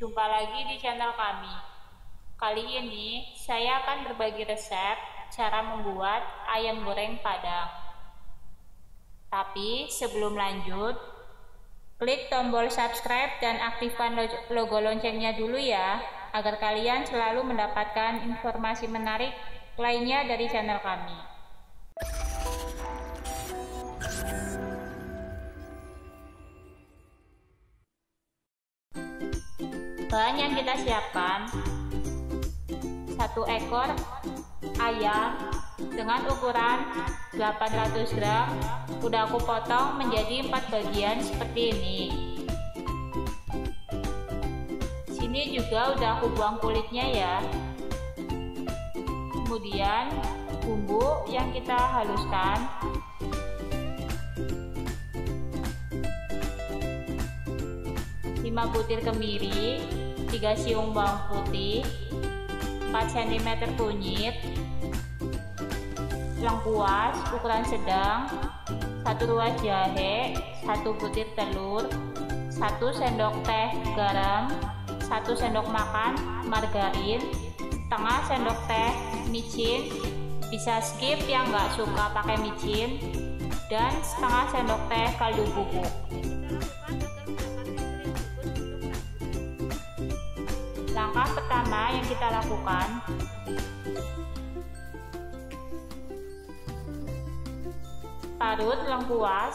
Jumpa lagi di channel kami. Kali ini saya akan berbagi resep cara membuat ayam goreng Padang. Tapi sebelum lanjut, klik tombol subscribe dan aktifkan logo loncengnya dulu ya, agar kalian selalu mendapatkan informasi menarik lainnya dari channel kami. Bahan yang kita siapkan: 1 ekor ayam dengan ukuran 800 gram udah aku potong menjadi 4 bagian seperti ini. Sini juga udah aku buang kulitnya ya. Kemudian bumbu yang kita haluskan, lima butir kemiri, 3 siung bawang putih, 4 cm kunyit, lengkuas ukuran sedang, 1 ruas jahe, 1 butir telur, 1 sendok teh garam, 1 sendok makan margarin, setengah sendok teh micin, bisa skip yang nggak suka pakai micin, dan setengah sendok teh kaldu bubuk. Langkah pertama yang kita lakukan, parut lengkuas.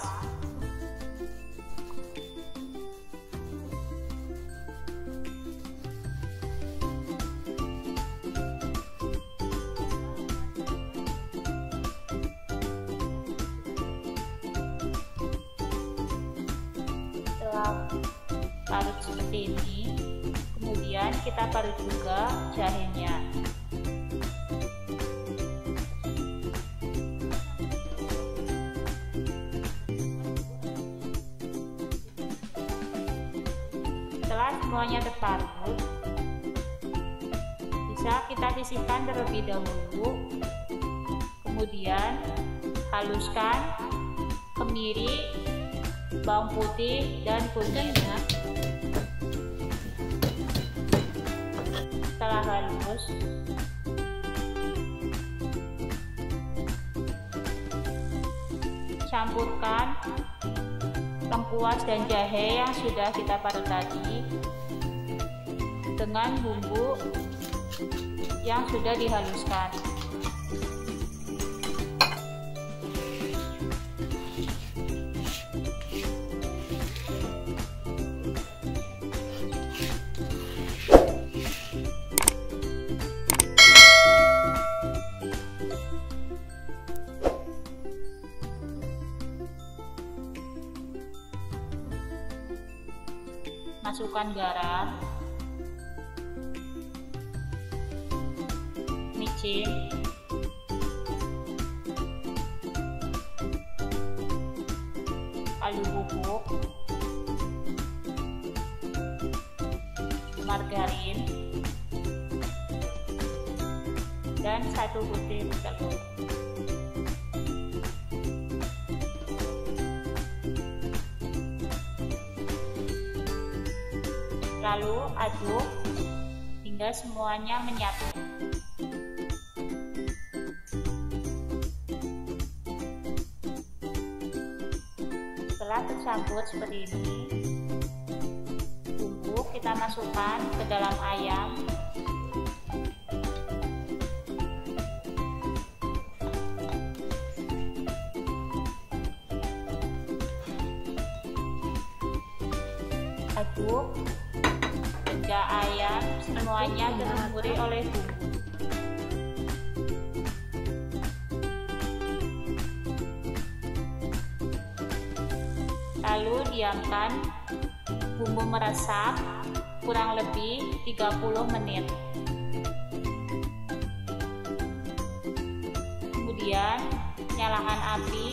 Setelah parut seperti ini, kemudian kita parut juga jahenya. Setelah semuanya terparut, bisa kita sisihkan terlebih dahulu. Kemudian haluskan kemiri, bawang putih, dan kunyit. Setelah halus, campurkan lengkuas dan jahe yang sudah kita parut tadi dengan bumbu yang sudah dihaluskan. Masukkan garam, micin, kaldu bubuk, margarin, dan 1 butir telur. Lalu aduk hingga semuanya menyatu. Setelah tercampur seperti ini, bumbu kita masukkan ke dalam ayam. Aduk hingga ayam semuanya dilumuri oleh bumbu. Lalu diamkan bumbu meresap kurang lebih 30 menit. Kemudian nyalakan api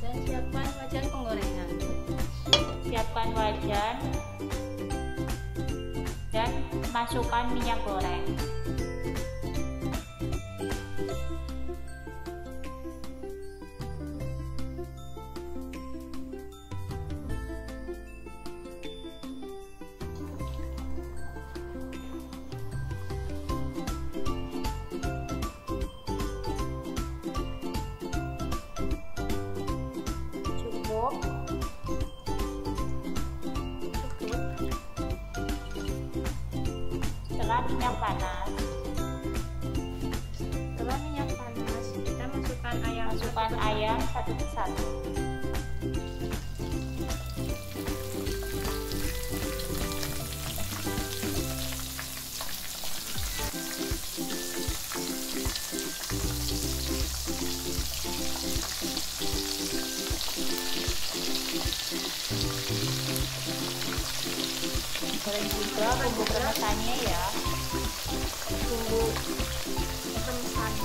dan siapkan wajan penggorengan. Siapkan wajan dan masukkan minyak goreng. minyak panas. Setelah minyak panas, kita masukkan ayam. Masukkan ayam satu persatu. Goreng juga bumbu kemasannya ya, bumbu kemasan.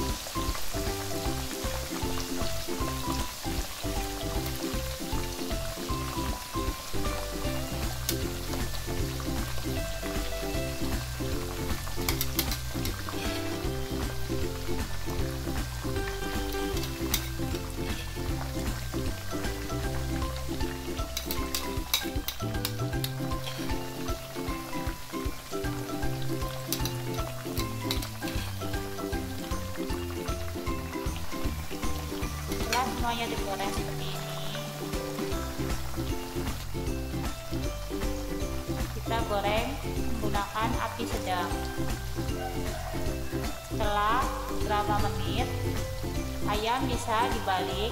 Semuanya digoreng seperti ini, kita goreng menggunakan api sedang. Setelah berapa menit, ayam bisa dibalik.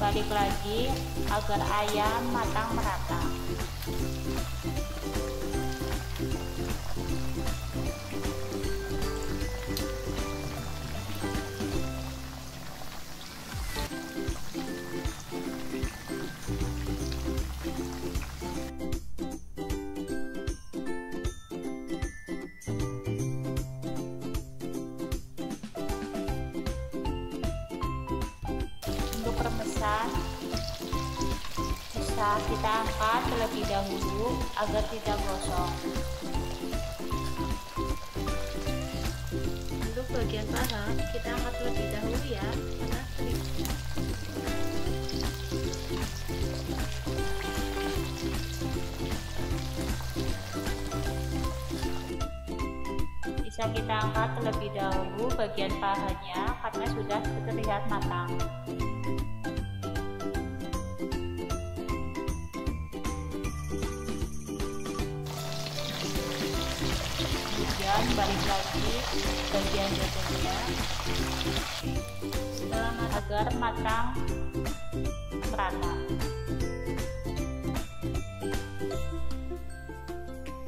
Balik lagi agar ayam matang merata. Bisa kita angkat terlebih dahulu agar tidak gosong. Untuk bagian paha kita angkat terlebih dahulu ya, karena kering. Bisa kita angkat terlebih dahulu bagian pahanya karena sudah terlihat matang. Balik lagi bagian jatuhnya setelah agar matang merata.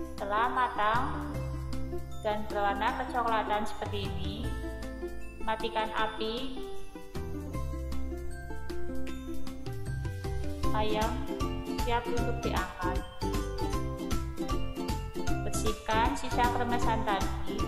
Setelah matang dan berwarna kecoklatan seperti ini, matikan api. Ayam siap untuk diangkat. Bersihkan sisa kremesan tadi.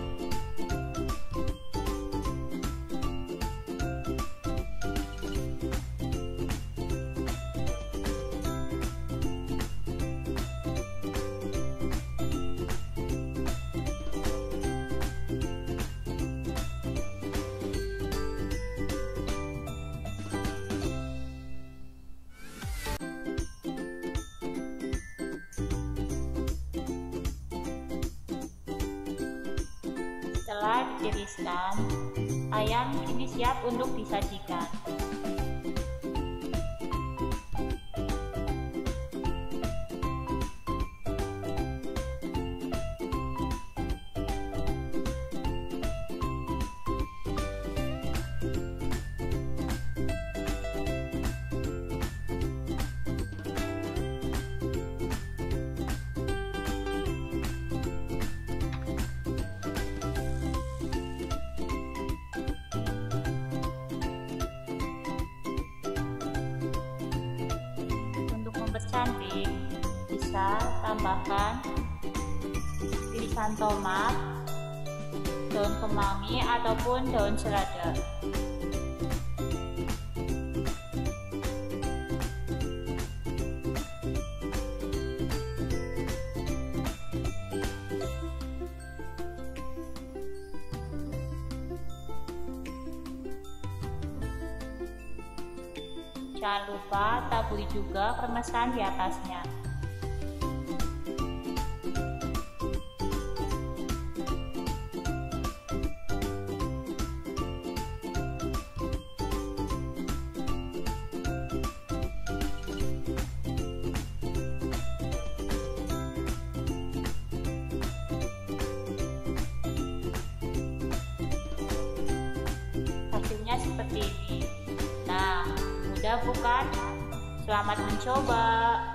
Setelah ditiriskan, ayam ini siap untuk disajikan. Cantik, bisa tambahkan irisan tomat, daun kemangi ataupun daun selada. Jangan lupa taburi juga permasaan di atasnya. Seperti ini. Nah, mudah bukan? Selamat mencoba.